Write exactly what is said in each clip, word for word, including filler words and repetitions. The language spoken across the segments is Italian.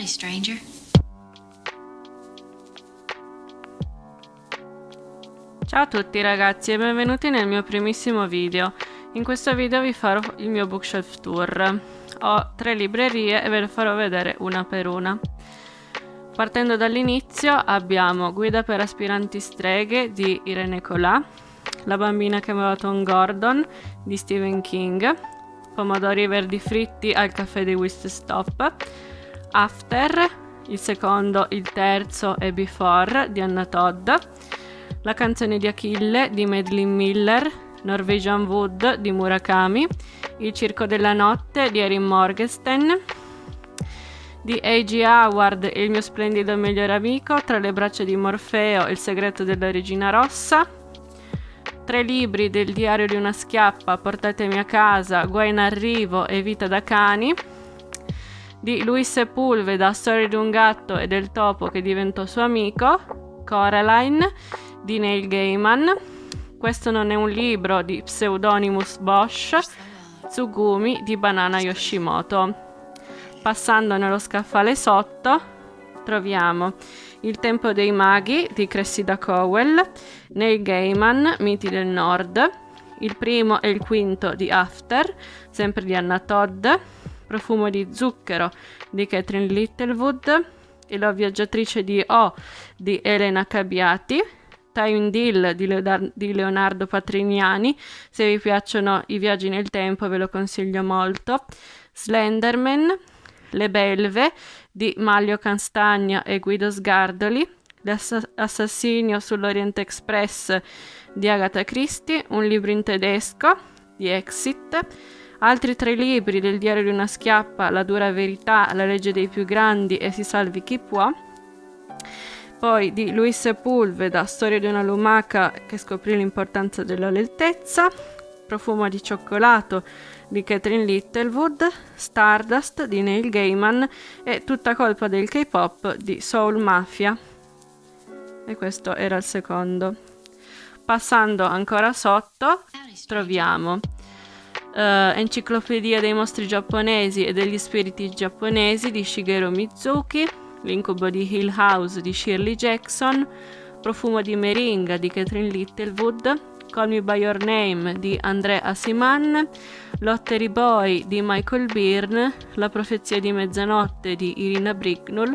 money, stranger. Ciao a tutti ragazzi e benvenuti nel mio primissimo video. In questo video vi farò il mio bookshelf tour. Ho tre librerie e ve le farò vedere una per una. Partendo dall'inizio abbiamo Guida per aspiranti streghe di Irene Colà, La bambina che amava Tom Gordon di Stephen King, Pomodori verdi fritti al caffè di Whistle Stop, After, il secondo, il terzo e Before di Anna Todd, La canzone di Achille di Madeleine Miller, Norwegian Wood di Murakami, Il circo della notte di Erin Morgenstern, di A G Howard, Il mio splendido miglior amico, Tra le braccia di Morfeo, Il segreto della regina rossa, tre libri del diario di una schiappa, Portatemi a casa, Guai in arrivo e Vita da cani, di Luis Sepulveda, Storia di un gatto e del topo che diventò suo amico, Coraline di Neil Gaiman, Questo non è un libro di Pseudonymous Bosch, Tsugumi di Banana Yoshimoto. Passando nello scaffale sotto troviamo Il tempo dei maghi di Cressida Cowell, Neil Gaiman, Miti del Nord, il primo e il quinto di After, sempre di Anna Todd, Profumo di zucchero di Catherine Littlewood, E la viaggiatrice di O di Elena Cabiati, Time Deal di, Leodar- di Leonardo Patrignani, se vi piacciono i viaggi nel tempo ve lo consiglio molto, Slenderman, Le belve di Manlio Castagna e Guido Sgardoli, L'assassinio sull'Oriente Express di Agatha Christie, Un libro in tedesco di Exit, altri tre libri del diario di una schiappa, La dura verità, La legge dei più grandi e Si salvi chi può, poi di Luis Sepulveda, Storia di una lumaca che scoprì l'importanza della lentezza, Profumo di cioccolato di Catherine Littlewood, Stardust di Neil Gaiman e Tutta colpa del K-pop di Soul Mafia. E questo era il secondo. Passando ancora sotto troviamo uh, Enciclopedia dei mostri giapponesi e degli spiriti giapponesi di Shigeru Mizuki, L'incubo di Hill House di Shirley Jackson, Profumo di meringa di Catherine Littlewood, Call Me By Your Name di André Aciman, Lottery Boy di Michael Byrne, La profezia di mezzanotte di Irina Brignull,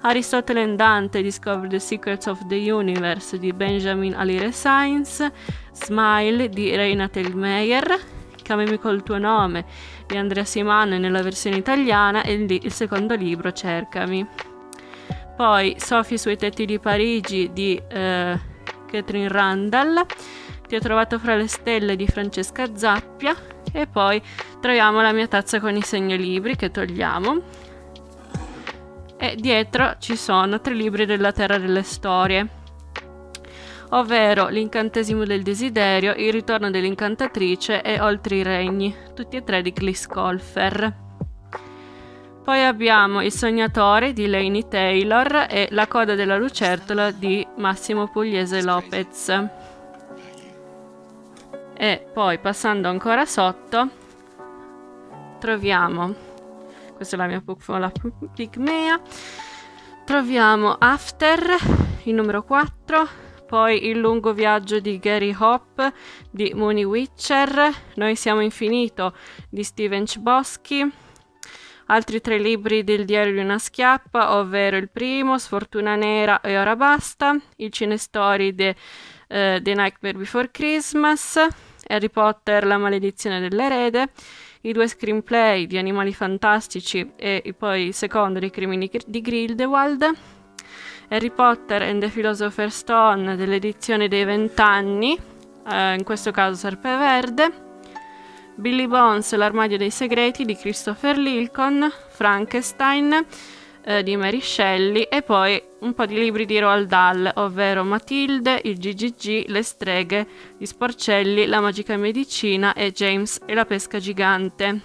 Aristotele and Dante Discover the Secrets of the Universe di Benjamin Alire Sainz, Smile di Reina Telmeier, Chiamami col tuo nome di Andrea Simone nella versione italiana e il secondo libro Cercami. Poi Sophie sui tetti di Parigi di eh, Catherine Randall, Ti ho trovato fra le stelle di Francesca Zappia e poi troviamo la mia tazza con i segnalibri che togliamo e dietro ci sono tre libri della terra delle storie, ovvero L'incantesimo del desiderio, Il ritorno dell'incantatrice e Oltre i regni, tutti e tre di Cleese Colfer. Poi abbiamo Il sognatore di Laini Taylor e La coda della lucertola di Massimo Pugliese Lopez. E poi passando ancora sotto troviamo, questa è la mia piccola pigmea, troviamo After, il numero quattro, poi Il lungo viaggio di Gary Hope di Mooney Witcher, Noi siamo infinito di Steven Chbosky, altri tre libri del diario di una schiappa, ovvero il primo, Sfortuna nera e Ora basta, il cinestorie de Uh, The Nightmare Before Christmas, Harry Potter, La maledizione dell'erede, i due screenplay di Animali fantastici e poi il secondo dei crimini di Grindelwald, Harry Potter and the Philosopher's Stone dell'edizione dei vent'anni, uh, in questo caso Serpeverde, Billy Bones, L'armadio dei segreti di Christopher Lincoln, Frankenstein di Mary Shelley e poi un po' di libri di Roald Dahl, ovvero Matilde, il G G G, Le streghe, Gli sporcelli, La magica medicina e James e la pesca gigante.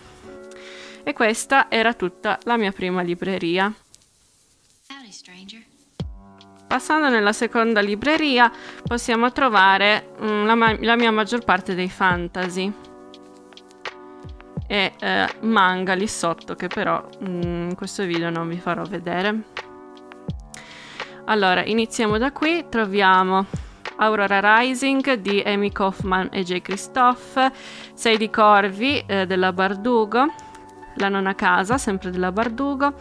E questa era tutta la mia prima libreria. Passando nella seconda libreria possiamo trovare mh, la, la mia maggior parte dei fantasy. e eh, manga lì sotto, che però in questo video non vi farò vedere. Allora, iniziamo da qui. Troviamo Aurora Rising di Amy Kaufman e J. Christophe, Sei di Corvi eh, della Bardugo, La nona casa, sempre della Bardugo,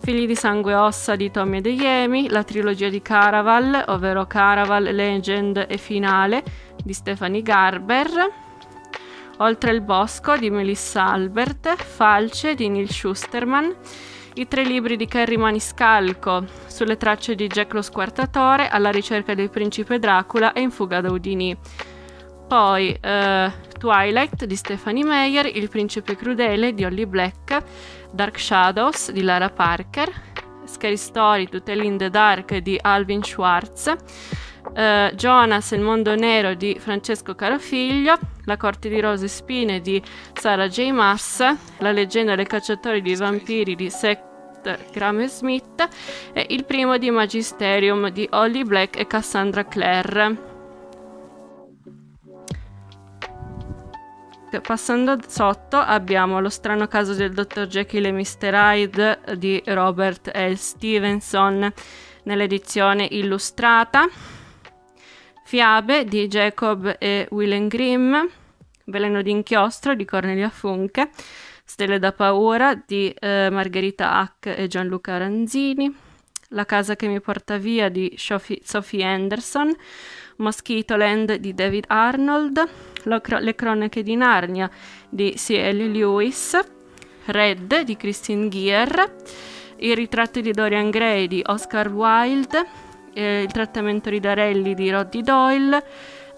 Figli di sangue e ossa di Tommy Adeyemi, la trilogia di Caraval, ovvero Caraval, Legend e Finale di Stephanie Garber, Oltre il bosco di Melissa Albert, Falce di Neil Schusterman, i tre libri di Kerry Maniscalco, Sulle tracce di Jack lo squartatore, Alla ricerca del principe Dracula e In fuga da Houdini. Poi eh, Twilight di Stephanie Meyer, Il principe crudele di Holly Black, Dark Shadows di Lara Parker, Scary Story to Tell in the Dark di Alvin Schwartz, eh, Jonas e il mondo nero di Francesco Carofiglio, La corte di rose e spine di Sarah J. Maas, La leggenda dei cacciatori di vampiri di Seth Graham Smith e il primo di Magisterium di Holly Black e Cassandra Clare. Passando sotto abbiamo Lo strano caso del dottor Jekyll e mister Hyde di Robert L. Stevenson nell'edizione illustrata, Fiabe di Jacob e Willem Grimm, Veleno d'inchiostro di Cornelia Funke, Stelle da paura di eh, Margherita Hack e Gianluca Ranzini, La casa che mi porta via di Sophie Anderson, Mosquito Land di David Arnold, Le cronache di Narnia di C L Lewis, Red di Christine Gear, I ritratti di Dorian Gray di Oscar Wilde, eh, Il trattamento Ridarelli di Roddy Doyle,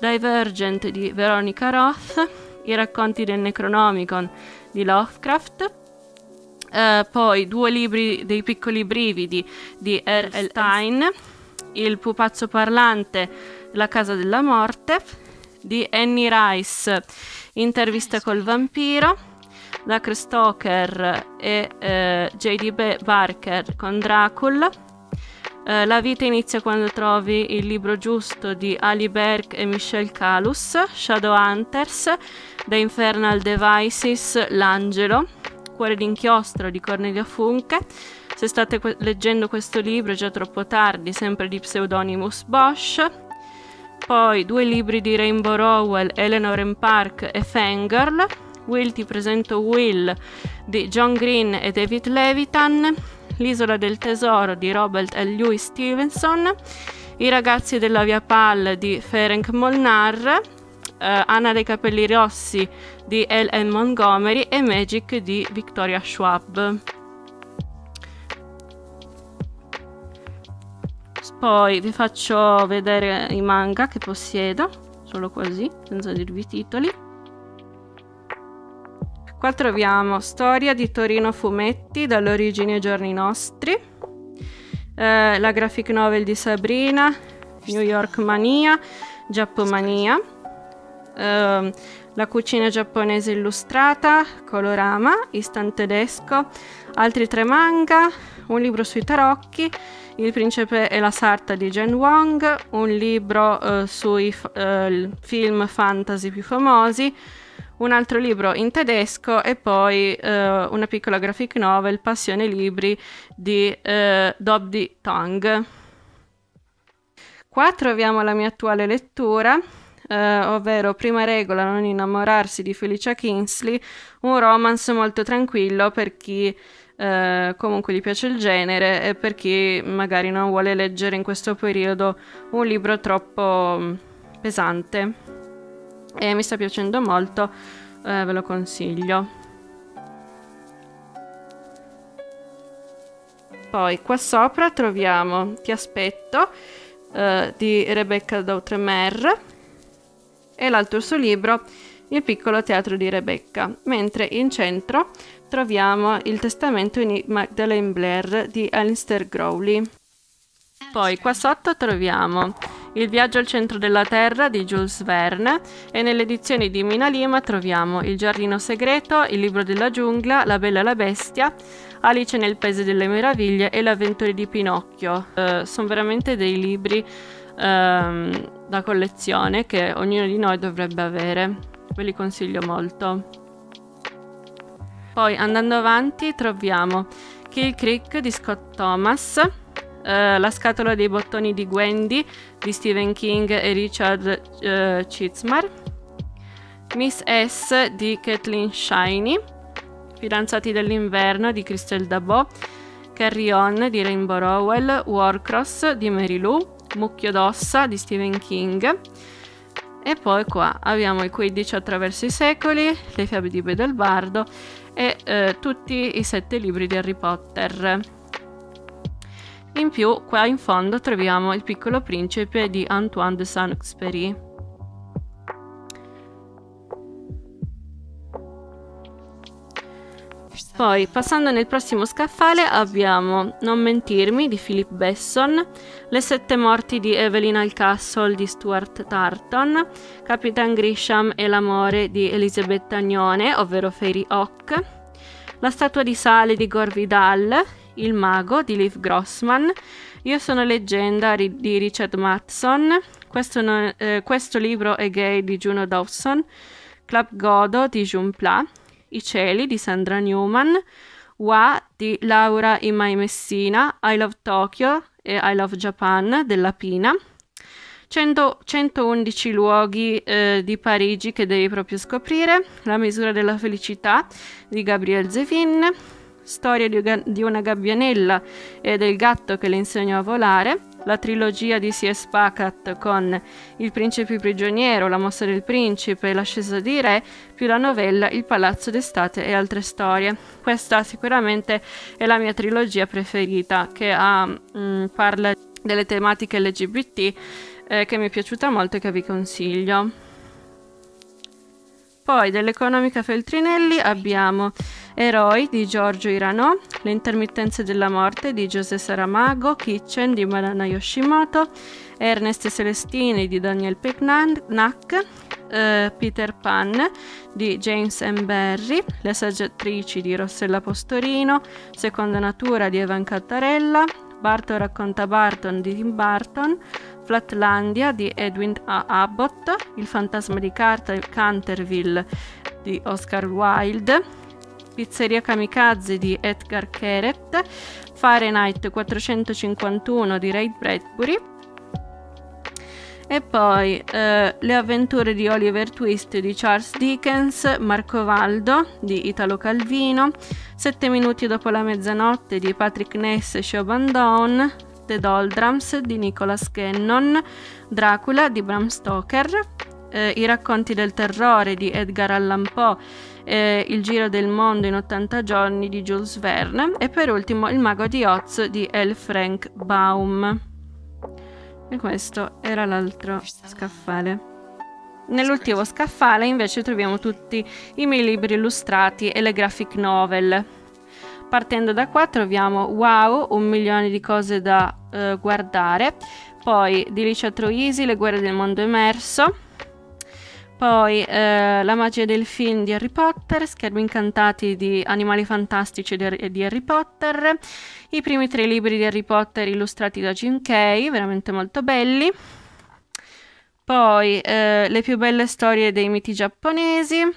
Divergent di Veronica Roth, I racconti del Necronomicon di Lovecraft, eh, poi due libri dei piccoli brividi di R L Stein, Il pupazzo parlante, La casa della morte di Annie Rice, Intervista col vampiro, Dacre Stoker e eh, J D Barker con Dracula, eh, La vita inizia quando trovi il libro giusto di Ali Berg e Michel Kalus, Shadowhunters, The Infernal Devices, L'angelo, Cuore d'inchiostro di Cornelia Funke. Se state que leggendo questo libro è già troppo tardi, sempre di Pseudonymous Bosch. Poi due libri di Rainbow Rowell, Eleanor and Park e Fangirl, Will ti presento Will di John Green e David Levitan, L'isola del tesoro di Robert L. Louis Stevenson, I ragazzi della Via Pal di Ferenc Molnar, eh, Anna dei capelli rossi di L N Montgomery e Magic di Victoria Schwab. Poi vi faccio vedere i manga che possiedo, solo così, senza dirvi i titoli. Qua troviamo Storia di Torino Fumetti, Dall'origine ai giorni nostri, eh, la graphic novel di Sabrina, New York Mania, Giappomania, eh, la cucina giapponese illustrata, Colorama, Instant tedesco, altri tre manga, un libro sui tarocchi, Il principe e la sarta di Jen Wong, un libro eh, sui eh, film fantasy più famosi, un altro libro in tedesco e poi eh, una piccola graphic novel, Passione libri di eh, Dobby Tong. Qua troviamo la mia attuale lettura, eh, ovvero Prima regola, non innamorarsi di Felicia Kingsley, un romance molto tranquillo per chi Uh, comunque gli piace il genere e per chi magari non vuole leggere in questo periodo un libro troppo pesante, e mi sta piacendo molto, uh, ve lo consiglio. Poi qua sopra troviamo Ti aspetto uh, di Rebecca d'Outremer e l'altro suo libro Il piccolo teatro di Rebecca, mentre in centro troviamo Il testamento di Magdalene Blair di Alistair Crowley. Poi qua sotto troviamo Il viaggio al centro della terra di Jules Verne e nelle edizioni di Mina Lima troviamo Il giardino segreto, Il libro della giungla, La bella e la bestia, Alice nel paese delle meraviglie e L'avventura di Pinocchio. Uh, sono veramente dei libri uh, da collezione che ognuno di noi dovrebbe avere, ve li consiglio molto. Poi andando avanti troviamo Kill Creek di Scott Thomas, eh, La scatola dei bottoni di Gwendy di Stephen King e Richard eh, Chitzmar, Miss S di Kathleen Shiny, Fidanzati dell'inverno di Christelle Dabò, Carry On di Rainbow Rowell, Warcross di Mary Lou, Mucchio d'ossa di Stephen King. E poi qua abbiamo i quindici attraverso i secoli, Le fiabe di Bedolbardo e eh, tutti i sette libri di Harry Potter. In più qua in fondo troviamo Il piccolo principe di Antoine de Saint-Exupéry. Poi, passando nel prossimo scaffale, abbiamo Non mentirmi di Philip Besson, Le sette morti di Evelyn Alcastle di Stuart Tarton, Capitan Grisham e l'amore di Elisabetta Agnone, ovvero Fairy Hawk, La statua di sale di Gore Vidal, Il mago di Liv Grossman, Io sono leggenda di Richard Matheson, questo, non, eh, questo libro è gay di Juno Dawson, Club Godo di June Pla, I cieli di Sandra Newman, Wa di Laura Imai Messina, I Love Tokyo e I Love Japan della Pina, centoundici luoghi eh, di Parigi che devi proprio scoprire, La misura della felicità di Gabriel Zevin, Storia di, di una gabbianella e del gatto che le insegnò a volare, la trilogia di C S Packard con Il principe prigioniero, La mossa del principe, L'ascesa di re, più la novella Il palazzo d'estate e altre storie. Questa sicuramente è la mia trilogia preferita, che ha, mh, parla delle tematiche L G B T, eh, che mi è piaciuta molto e che vi consiglio. Poi dell'Economica Feltrinelli abbiamo Eroi di Giorgio Irano, Le intermittenze della morte di José Saramago, Kitchen di Madeleine Yoshimoto, Ernest e Celestini di Daniel Pecnac, eh, Peter Pan di James M. Barrie, Le saggiatrici di Rossella Postorino, Seconda natura di Evan Cattarella, Barton racconta Barton di Tim Burton, Flatlandia di Edwin A. Abbott, Il fantasma di Carter, Canterville di Oscar Wilde, Pizzeria Kamikaze di Edgar Keret, Fahrenheit quattrocentocinquantuno di Ray Bradbury e poi eh, Le avventure di Oliver Twist di Charles Dickens, Marco Valdo di Italo Calvino, Sette minuti dopo la mezzanotte di Patrick Ness e Siobhan Dawn, The Doldrums di Nicholas Kennon, Dracula di Bram Stoker, eh, I racconti del terrore di Edgar Allan Poe, eh, Il giro del mondo in ottanta giorni di Jules Verne e per ultimo Il mago di Oz di L. Frank Baum. E questo era l'altro scaffale. Nell'ultimo scaffale invece troviamo tutti i miei libri illustrati e le graphic novel. Partendo da qua troviamo Wow, un milione di cose da eh, guardare, poi di Licia Troisi, Le guerre del mondo emerso, poi eh, La magia del film di Harry Potter, Schermi incantati di Animali fantastici di, di Harry Potter, i primi tre libri di Harry Potter illustrati da Jim Kay, veramente molto belli, poi eh, Le più belle storie dei miti giapponesi,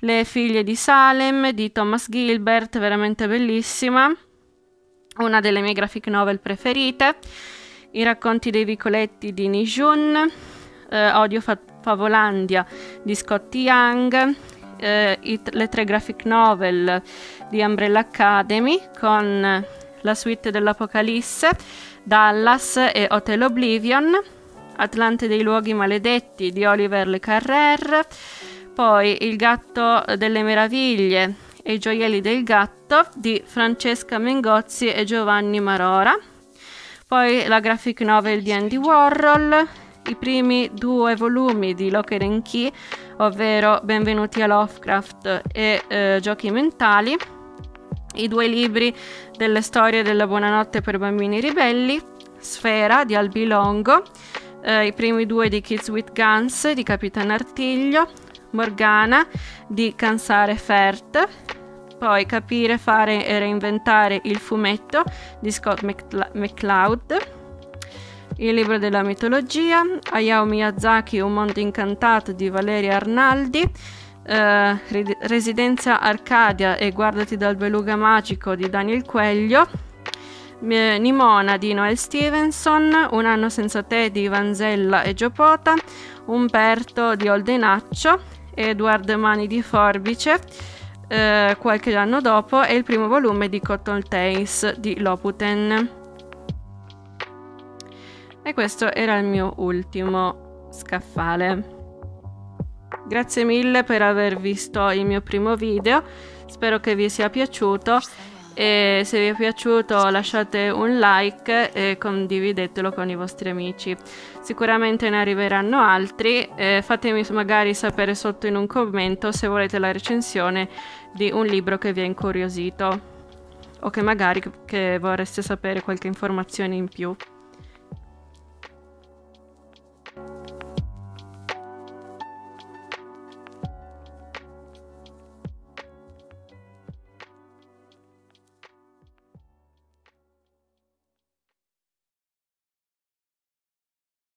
Le figlie di Salem di Thomas Gilbert, veramente bellissima, una delle mie graphic novel preferite, I racconti dei vicoletti di Nijun, eh, Odio fa Favolandia di Scott Young, eh, le tre graphic novel di Umbrella Academy con La suite dell'Apocalisse, Dallas e Hotel Oblivion, Atlante dei luoghi maledetti di Oliver Le Carrère, poi Il gatto delle meraviglie e i gioielli del gatto di Francesca Mengozzi e Giovanni Marora, poi la graphic novel di Andy Warhol, i primi due volumi di Locker and Key, ovvero Benvenuti a Lovecraft e eh, Giochi mentali, i due libri delle storie della buonanotte per bambini ribelli, Sfera di Albi Longo, eh, i primi due di Kids with Guns di Capitan Artiglio, Morgana di Cansare Fert, poi Capire, fare e reinventare il fumetto di Scott McCloud, Il libro della mitologia, Hayao Miyazaki, Un mondo incantato di Valeria Arnaldi, eh, Residenza Arcadia e Guardati dal Beluga Magico di Daniel Quaglio, Nimona di Noel Stevenson, Un anno senza te di Vanzella e Giopota, Umberto di Oldenaccio, Edward Mani di Forbice, eh, qualche anno dopo, e il primo volume di Cotton Tails di Loputen. E questo era il mio ultimo scaffale. Grazie mille per aver visto il mio primo video, spero che vi sia piaciuto, e se vi è piaciuto lasciate un like e condividetelo con i vostri amici. Sicuramente ne arriveranno altri, eh, fatemi magari sapere sotto in un commento se volete la recensione di un libro che vi ha incuriosito o che magari che vorreste sapere qualche informazione in più.